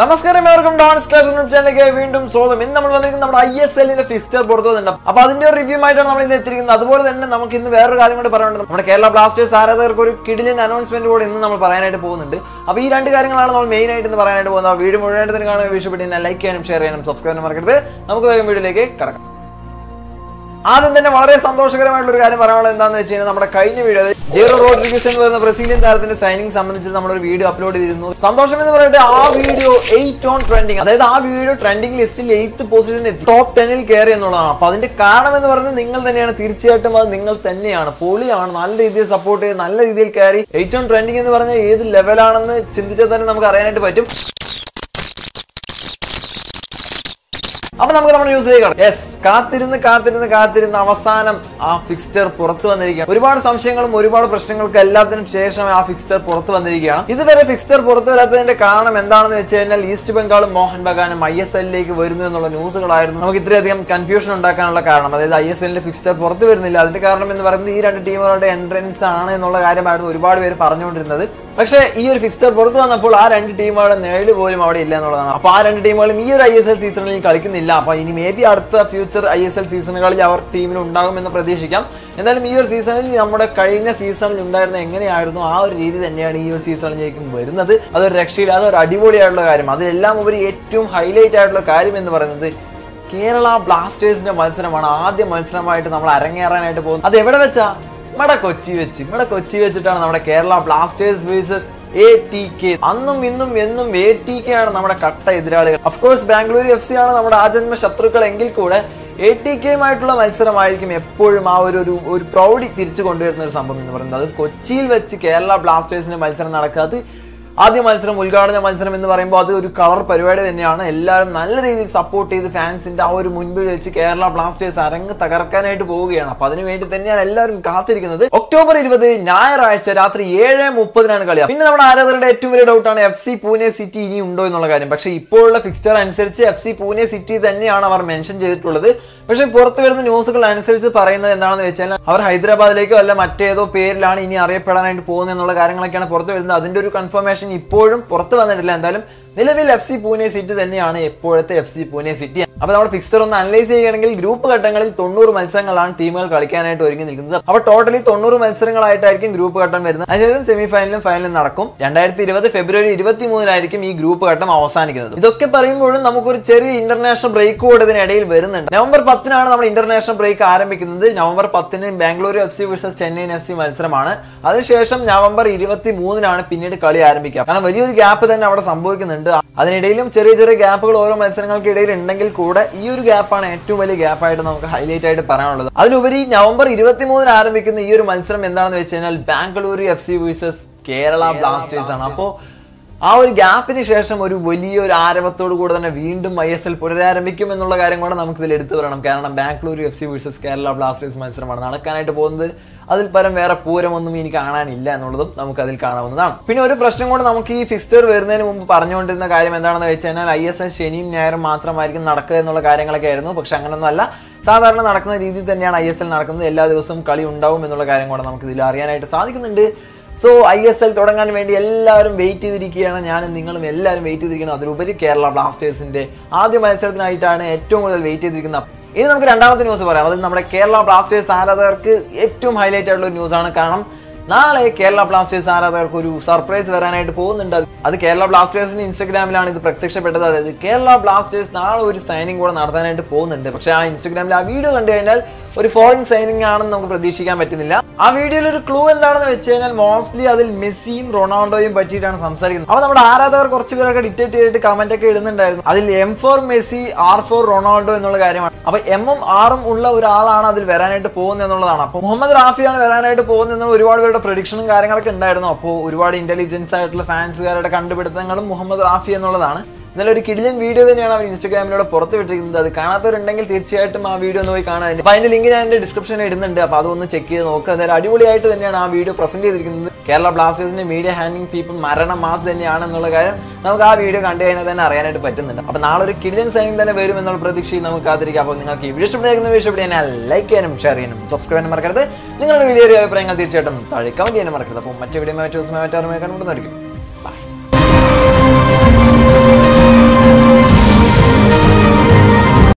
നമസ്കാരം എല്ലാവർക്കും Don square YouTube ചാനലിലേക്ക് വീണ്ടും സ്വാഗതം. ഇന്ന് നമ്മൾ വന്നിരിക്കുന്നത് നമ്മുടെ ISLന്റെ ഫിക്സ്ചർ പുറത്തു വന്നിട്ടുണ്ട്. അപ്പോൾ അതിന്റെ ഒരു റിവ്യൂ ആയിട്ടാണ് നമ്മൾ ഇന്ന് എത്തിയിരിക്കുന്നത്. അതുപോലെ തന്നെ നമുക്ക് ഇന്ന് വേറൊരു കാര്യം കൂടി പറയാനുണ്ട്. നമ്മുടെ കേരള ബ്ലാസ്റ്റേഴ്സ് ആരാധകർക്ക് ഒരു കിടിലൻ അനൗൺസ്മെന്റ് കൂടി ഇന്ന് നമ്മൾ പറയാനായിട്ട് പോകുന്നുണ്ട്. അപ്പോൾ ഈ രണ്ട് കാര്യങ്ങളാണ് നമ്മൾ മെയിൻ ആയിട്ട് ഇന്ന് പറയാനായിട്ട് പോകുന്നത്. വീഡിയോ മുഴുവനായിട്ട് തന്നെ കാണുക, ഇഷ്ടപ്പെട്ടാൽ ലൈക്ക് ചെയ്യാനും ഷെയർ ചെയ്യാനും സബ്സ്ക്രൈബ് ചെയ്യാനും മറക്കരുത്. നമുക്ക് വേഗം വീഡിയോയിലേക്ക് കടക്കാം. ആദ്യം തന്നെ വളരെ സന്തോഷകരമായിട്ടുള്ള ഒരു കാര്യം പറയാനുള്ളത് എന്താണെന്ന് വെച്ച് കഴിഞ്ഞാൽ, നമ്മുടെ കഴിഞ്ഞ വീഡിയോ ജെറോ റോഡ്രിഗസ് എന്ന് പറയുന്ന ബ്രസീലിയൻ താരത്തിന്റെ സൈനിങ് സംബന്ധിച്ച് നമ്മളൊരു വീഡിയോ അപ്ലോഡ് ചെയ്തിരുന്നു. സന്തോഷം എന്ന് പറഞ്ഞിട്ട് ആ വീഡിയോ 8 on trending, അതായത് ആ വീഡിയോ ട്രെൻഡിങ് ലിസ്റ്റിൽ 8th പൊസിഷനിൽ എത്തി top 10-ൽ കയറി എന്നുള്ളതാണ്. അപ്പൊ അതിന്റെ കാരണം എന്ന് പറയുന്നത് നിങ്ങൾ തന്നെയാണ്. തീർച്ചയായിട്ടും അത് നിങ്ങൾ തന്നെയാണ്. പൊളിയാണ്, നല്ല രീതിയിൽ സപ്പോർട്ട് ചെയ്ത് നല്ല രീതിയിൽ കയറി. 8 on trending എന്ന് പറഞ്ഞാൽ ഏത് ലെവലാണെന്ന് ചിന്തിച്ചാൽ തന്നെ നമുക്ക് അറിയാനായിട്ട് പറ്റും. അപ്പൊ നമുക്ക് നമ്മുടെ ന്യൂസിലേക്ക് കാണാം. യെസ്, കാത്തിരുന്ന് അവസാനം ആ ഫിക്സ്ചർ പുറത്തു വന്നിരിക്കുകയാണ്. ഒരുപാട് സംശയങ്ങളും ഒരുപാട് പ്രശ്നങ്ങൾക്കും എല്ലാത്തിനും ശേഷം ആ ഫിക്സ്ചർ പുറത്തു വന്നിരിക്കുകയാണ്. ഇതുവരെ ഫിക്സ്ചർ പുറത്തു വരാത്തതിന്റെ കാരണം എന്താണെന്ന് വെച്ച് കഴിഞ്ഞാൽ, ഈസ്റ്റ് ബംഗാളും മോഹൻ ബഗാനും ISLലേക്ക് വരുന്നു എന്നുള്ള ന്യൂസുകളായിരുന്നു നമുക്ക് ഇത്രയധികം കൺഫ്യൂഷൻ ഉണ്ടാക്കാനുള്ള കാരണം. അതായത് ISLന്റെ ഫിക്സ്ചർ പുറത്തു വരുന്നില്ല, അതിന്റെ കാരണം എന്ന് പറയുന്നത് ഈ രണ്ട് ടീമുകളുടെ എൻട്രൻസ് ആണ് എന്നുള്ള കാര്യമായിരുന്നു ഒരുപാട് പേര് പറഞ്ഞുകൊണ്ടിരുന്നത്. പക്ഷേ ഈ ഒരു ഫിക്സ്ചർ പുറത്തു വന്നപ്പോൾ ആ രണ്ട് ടീമുകളുടെ നേള് പോലും അവിടെ ഇല്ല എന്നുള്ളതാണ്. അപ്പൊ ആ രണ്ട് ടീമുകളും ഈ ഒരു ISL സീസണിൽ കളിക്കുന്നില്ല. അപ്പൊ ഇനി മേ ബി അടുത്ത ഫ്യൂച്ചർ ISL സീസണുകളിൽ അവർ ടീമിന് ഉണ്ടാകുമെന്ന് പ്രതീക്ഷിക്കാം. എന്തായാലും ഈ ഒരു സീസണിൽ നമ്മുടെ കഴിഞ്ഞ സീസണിൽ ഉണ്ടായിരുന്ന എങ്ങനെയായിരുന്നു ആ ഒരു രീതി തന്നെയാണ് ഈ ഒരു സീസണിലേക്കും വരുന്നത്. അതൊരു രക്ഷയില്ല, അതൊരു അടിപൊളിയായിട്ടുള്ള കാര്യം. അതിലെല്ലാം ഉപരി ഏറ്റവും ഹൈലൈറ്റ് ആയിട്ടുള്ള കാര്യം എന്ന് പറയുന്നത് കേരള ബ്ലാസ്റ്റേഴ്സിന്റെ മത്സരമാണ്. ആദ്യ മത്സരമായിട്ട് നമ്മൾ അരങ്ങേറാനായിട്ട് പോകുന്നത് അത് എവിടെ വെച്ചാ? കൊച്ചി വെച്ചിട്ടാണ് നമ്മുടെ കേരള ബ്ലാസ്റ്റേഴ്സ് വേഴ്സസ് ATK. അന്നും ഇന്നും എന്നും ATK ആണ് നമ്മുടെ കട്ട എതിരാളികൾ. അഫ്കോഴ്സ് ബാംഗ്ലൂർ FC ആണ് നമ്മുടെ ആജന്മ ശത്രുക്കൾ എങ്കിൽ കൂടെ ATKയുമായിട്ടുള്ള മത്സരമായിരിക്കും എപ്പോഴും ആ ഒരു പ്രൗഢി തിരിച്ചു കൊണ്ടുവരുന്ന ഒരു സംഭവം എന്ന് പറയുന്നത്. അത് കൊച്ചിയിൽ വെച്ച് കേരള ബ്ലാസ്റ്റേഴ്സിന്റെ മത്സരം നടക്കാതെ ആദ്യ മത്സരം, ഉദ്ഘാടന മത്സരം എന്ന് പറയുമ്പോൾ അത് ഒരു കളർ പരിപാടി തന്നെയാണ്. എല്ലാവരും നല്ല രീതിയിൽ സപ്പോർട്ട് ചെയ്ത് ഫാൻസിന്റെ ആ ഒരു മുൻപിൽ വെച്ച് കേരള ബ്ലാസ്റ്റേഴ്സ് അരങ്ങ് തകർക്കാനായിട്ട് പോവുകയാണ്. അപ്പൊ അതിനു വേണ്ടി തന്നെയാണ് എല്ലാവരും കാത്തിരിക്കുന്നത്. ഒക്ടോബർ 20 ഞായറാഴ്ച രാത്രി 7:30-നാണ് കളി. പിന്നെ നമ്മുടെ ആരാധകരുടെ ഏറ്റവും വലിയ ഡൗട്ടാണ് FC Pune City ഇനി ഉണ്ടോ എന്നുള്ള കാര്യം. പക്ഷേ ഇപ്പോഴുള്ള ഫിക്സ്ചർ അനുസരിച്ച് FC Pune City തന്നെയാണ് അവർ മെൻഷൻ ചെയ്തിട്ടുള്ളത്. പക്ഷേ പുറത്തു വരുന്ന ന്യൂസുകൾ അനുസരിച്ച് പറയുന്നത് എന്താണെന്ന് വെച്ചാൽ, അവർ ഹൈദരാബാദിലേക്കോ അല്ല മറ്റേതോ പേരിലാണ് ഇനി അറിയപ്പെടാനായിട്ട് പോകുന്നത് എന്നുള്ള കാര്യങ്ങളൊക്കെയാണ് പുറത്തു വരുന്നത്. അതിന്റെ ഒരു കൺഫർമേഷൻ ഇപ്പോഴും പുറത്തു വന്നിട്ടില്ല. എന്തായാലും നിലവിൽ FC Pune City തന്നെയാണ് എപ്പോഴത്തെ FC Pune City. അപ്പോൾ നമ്മുടെ ഫിക്സ്ചർ ഒന്ന് അനലൈസ് ചെയ്യുകയാണെങ്കിൽ, ഗ്രൂപ്പ് ഘട്ടങ്ങളിൽ 90 മത്സരങ്ങളാണ് ടീമുകൾ കളിക്കാനായിട്ട് ഒരുങ്ങി നിൽക്കുന്നത്. അപ്പോൾ ടോട്ടലി 90 മത്സരങ്ങളായിട്ടായിരിക്കും ഗ്രൂപ്പ് ഘട്ടം വരുന്നത്. അതിനുശേഷം സെമിഫൈനലും ഫൈനലും നടക്കും. 2020 February 23 ഈ ഗ്രൂപ്പ് ഘട്ടം അവസാനിക്കുന്നത്. ഇതൊക്കെ പറയുമ്പോഴും നമുക്കൊരു ചെറിയ ഇന്റർനാഷണൽ ബ്രേക്ക് കൂടെ ഇതിനിടയിൽ വരുന്നുണ്ട്. November 10-നാണ് നമ്മൾ ഇന്റർനാഷണൽ ബ്രേക്ക് ആരംഭിക്കുന്നത്. November 10-ന് Bangalore FC versus Chennai FC മത്സരമാണ്. അതിനുശേഷം November 23-നാണ് പിന്നീട് കളി ആരംഭിക്കുക. കാരണം വലിയൊരു ഗ്യാപ്പ് തന്നെ അവിടെ സംഭവിക്കുന്നുണ്ട്. അതിനിടയിലും ചെറിയ ചെറിയ ഗ്യാപ്പുകൾ ഓരോ മത്സരങ്ങൾക്ക് ഇടയിൽ ഉണ്ടെങ്കിൽ കൂടെ ഈ ഒരു ഗ്യാപ്പാണ് ഏറ്റവും വലിയ ഗ്യാപ്പായിട്ട് നമുക്ക് ഹൈലൈറ്റ് ആയിട്ട് പറയാനുള്ളത്. അതിലുപരി November 23 ആരംഭിക്കുന്ന ഈ ഒരു മത്സരം എന്താണെന്ന് വെച്ച് കഴിഞ്ഞാൽ Bangalore FC versus Kerala Blasters ആണ്. അപ്പോൾ ആ ഒരു ഗ്യാപ്പിന് ശേഷം ഒരു വലിയൊരു ആരവത്തോടു കൂടെ തന്നെ വീണ്ടും ISL പുനരാരംഭിക്കും എന്നുള്ള കാര്യം കൂടെ നമുക്ക് ഇതിൽ എടുത്തു പറയണം. കാരണം Bangalore FC versus Kerala Blasters മത്സരമാണ് നടക്കാനായിട്ട് പോകുന്നത്. അതിൽ പരം വേറെ പൂരമൊന്നും ഇനി കാണാനില്ല എന്നുള്ളതും നമുക്ക് അതിൽ കാണാവുന്നതാണ്. പിന്നെ ഒരു പ്രശ്നം കൂടെ നമുക്ക് ഈ ഫിക്സ്ചർ വരുന്നതിന് മുമ്പ് പറഞ്ഞുകൊണ്ടിരുന്ന കാര്യം എന്താണെന്ന് വെച്ച് കഴിഞ്ഞാൽ, ISL ശനിയും ഞായറും മാത്രമായിരിക്കും നടക്കുക എന്നുള്ള കാര്യങ്ങളൊക്കെ ആയിരുന്നു. പക്ഷെ അങ്ങനെയൊന്നും അല്ല, സാധാരണ നടക്കുന്ന രീതിയിൽ തന്നെയാണ് ISL നടക്കുന്നത്. എല്ലാ ദിവസവും കളി ഉണ്ടാവും എന്നുള്ള കാര്യം കൂടെ നമുക്ക് ഇതിൽ അറിയാനായിട്ട് സാധിക്കുന്നുണ്ട്. സോ ISL തുടങ്ങാൻ വേണ്ടി എല്ലാവരും വെയിറ്റ് ചെയ്തിരിക്കുകയാണ്. ഞാനും നിങ്ങളും എല്ലാവരും വെയിറ്റ് ചെയ്തിരിക്കുന്നത്. അതിലുപരി കേരള ബ്ലാസ്റ്റേഴ്സിന്റെ ആദ്യ മത്സരത്തിനായിട്ടാണ് ഏറ്റവും കൂടുതൽ വെയിറ്റ് ചെയ്തിരിക്കുന്നത്. ഇനി നമുക്ക് രണ്ടാമത്തെ ന്യൂസ് പറയാം. അത് നമ്മുടെ കേരള ബ്ലാസ്റ്റേഴ്സ് ആരാധകർക്ക് ഏറ്റവും ഹൈലൈറ്റ് ആയിട്ടുള്ള ഒരു ന്യൂസാണ്. കാരണം നാളെ കേരള ബ്ലാസ്റ്റേഴ്സ് ആരാധകർക്ക് ഒരു സർപ്രൈസ് വരാനായിട്ട് പോകുന്നുണ്ട്. അത് കേരള ബ്ലാസ്റ്റേഴ്സിന്റെ Instagram-ലാണ് ഇത് പ്രത്യക്ഷപ്പെട്ടത്. അതായത് കേരള ബ്ലാസ്റ്റേഴ്സ് നാളെ ഒരു സൈനിങ് കൂടെ നടത്താനായിട്ട് പോകുന്നുണ്ട്. പക്ഷേ ആ Instagram-ൽ ആ വീഡിയോ കണ്ടു കഴിഞ്ഞാൽ ഒരു ഫോറിൻ സൈനിങ് ആണെന്ന് നമുക്ക് പ്രതീക്ഷിക്കാൻ പറ്റുന്നില്ല. ആ വീഡിയോയിൽ ഒരു ക്ലൂ എന്താണെന്ന് വെച്ച് കഴിഞ്ഞാൽ, മോസ്റ്റ്ലി അതിൽ മെസ്സിയും റൊണാൾഡോയും പറ്റിയിട്ടാണ് സംസാരിക്കുന്നത്. അപ്പോൾ നമ്മുടെ ആരാധകർ കുറച്ച് പേരൊക്കെ ഡിറ്റക്ട് ചെയ്തിട്ട് കമന്റ് ഒക്കെ ഇടുന്നുണ്ടായിരുന്നു. അതിൽ M for Messi R for Ronaldo എന്നുള്ള കാര്യമാണ്. അപ്പൊ M ഉം R ഉം ഉള്ള ഒരാളാണ് അതിൽ വരാനായിട്ട് പോകുന്നത് എന്നുള്ളതാണ്. അപ്പോൾ മുഹമ്മദ് റാഫിയാണ് വരാനായിട്ട് പോകുന്നതെന്ന് ഒരുപാട് പേരുടെ പ്രൊഡിക്ഷനും കാര്യങ്ങളൊക്കെ ഉണ്ടായിരുന്നു. അപ്പോൾ ഒരുപാട് ഇന്റലിജൻസ് ആയിട്ടുള്ള ഫാൻസുകാരുടെ കണ്ടുപിടുത്തങ്ങളും മുഹമ്മദ് റാഫി എന്നുള്ളതാണ്. ഇന്നലെ ഒരു കിടിലൻ വീഡിയോ തന്നെയാണ് അവർ Instagram-ലൂടെ പുറത്തു വിട്ടിരിക്കുന്നത്. അത് കാണാത്തവരുണ്ടെങ്കിൽ തീർച്ചയായിട്ടും ആ വീഡിയോ ഒന്ന് പോയി കാണാൻ. അപ്പോൾ അതിന്റെ ലിങ്ക് ഞാൻ എൻ്റെ ഡിസ്ക്രിപ്ഷനിൽ ഇടുന്നുണ്ട്. അപ്പോൾ അതൊന്ന് ചെക്ക് ചെയ്ത് നോക്കുക. അതായത് അടിപൊളിയായിട്ട് തന്നെയാണ് ആ വീഡിയോ പ്രസന്റ് ചെയ്തിരിക്കുന്നത്. കേരള ബ്ലാസ്റ്റേഴ്സിന്റെ മീഡിയ ഹാൻഡിങ് പീപ്പിൾ മരണ മാസ് തന്നെയാണ് എന്നുള്ള കാര്യം നമുക്ക് ആ വീഡിയോ കണ്ടു കഴിഞ്ഞാൽ തന്നെ അറിയാനായിട്ട് പറ്റുന്നുണ്ട്. അപ്പോൾ നാളെ ഒരു കിടിലൻ സൈനിങ് തന്നെ വരും എന്നുള്ള പ്രതീക്ഷയിൽ നമുക്ക് കാത്തിരിക്കാം. അപ്പോൾ നിങ്ങൾക്ക് ഈ വീഡിയോ ഇഷ്ടപ്പെടുന്ന ലൈക്ക് ചെയ്യാനും ഷെയർ ചെയ്യാനും സബ്സ്ക്രൈബ് ചെയ്യാനും മറക്കരുത്. നിങ്ങളുടെ വലിയൊരു അഭിപ്രായങ്ങൾ തീർച്ചയായിട്ടും താഴെ കമന്റ് ചെയ്യാനും മറക്കരുത്. അപ്പോൾ മറ്റു വീഡിയോ മാറ്റി